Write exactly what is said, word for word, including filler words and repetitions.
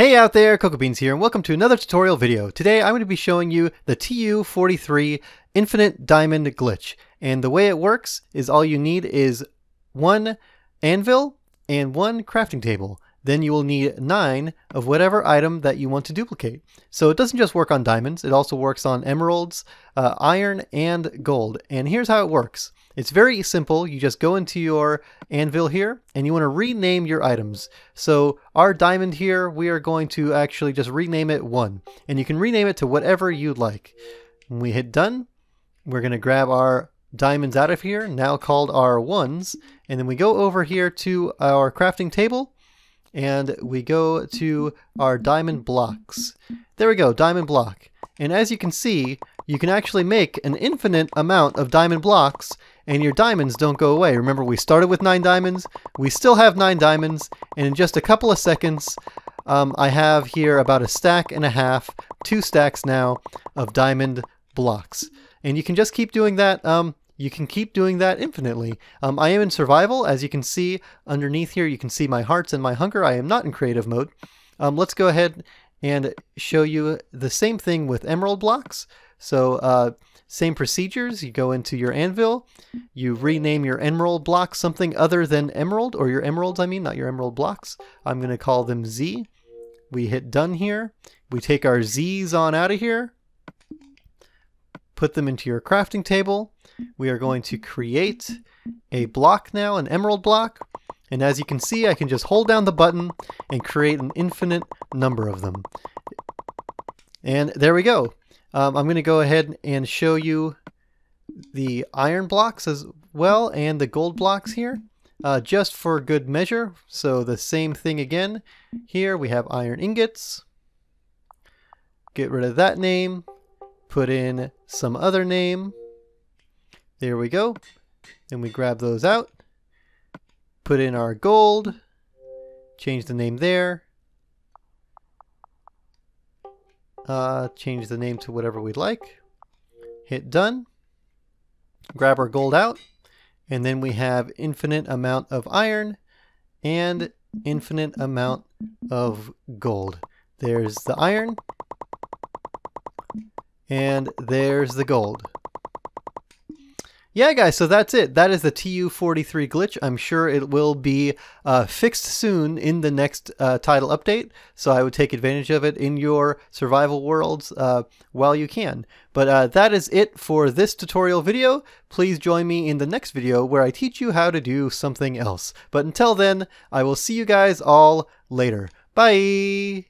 Hey out there, CocoaBeans here, and welcome to another tutorial video. Today I'm going to be showing you the T U forty-three Infinite Diamond Glitch. And the way it works is all you need is one anvil and one crafting table. Then you will need nine of whatever item that you want to duplicate. So it doesn't just work on diamonds, it also works on emeralds, uh, iron, and gold. And here's how it works. It's very simple. You just go into your anvil here and you want to rename your items. So our diamond here, we are going to actually just rename it one, and you can rename it to whatever you'd like. When we hit done, we're going to grab our diamonds out of here, now called our ones, and then we go over here to our crafting table and we go to our diamond blocks. There we go, diamond block. And as you can see, you can actually make an infinite amount of diamond blocks, and your diamonds don't go away. Remember, we started with nine diamonds, we still have nine diamonds, and in just a couple of seconds, um, I have here about a stack and a half, two stacks now, of diamond blocks. And you can just keep doing that, um, you can keep doing that infinitely. Um, I am in survival, as you can see underneath here, you can see my hearts and my hunger. I am not in creative mode. Um, let's go ahead and show you the same thing with emerald blocks. So, uh, same procedures. You go into your anvil, you rename your emerald block something other than emerald, or your emeralds, I mean, not your emerald blocks. I'm going to call them Z. We hit done here. We take our Z's on out of here, put them into your crafting table. We are going to create a block now, an emerald block. And as you can see, I can just hold down the button and create an infinite number of them. And there we go. Um, I'm going to go ahead and show you the iron blocks as well, and the gold blocks here, uh, just for good measure. So the same thing again. Here we have iron ingots. Get rid of that name. Put in some other name. There we go. Then we grab those out. Put in our gold. Change the name there. Uh, change the name to whatever we'd like. Hit done. Grab our gold out. And then we have infinite amount of iron and infinite amount of gold. There's the iron. And there's the gold. Yeah, guys, so that's it. That is the T U forty-three glitch. I'm sure it will be uh, fixed soon in the next uh, title update, so I would take advantage of it in your survival worlds uh, while you can. But uh, that is it for this tutorial video. Please join me in the next video where I teach you how to do something else. But until then, I will see you guys all later. Bye!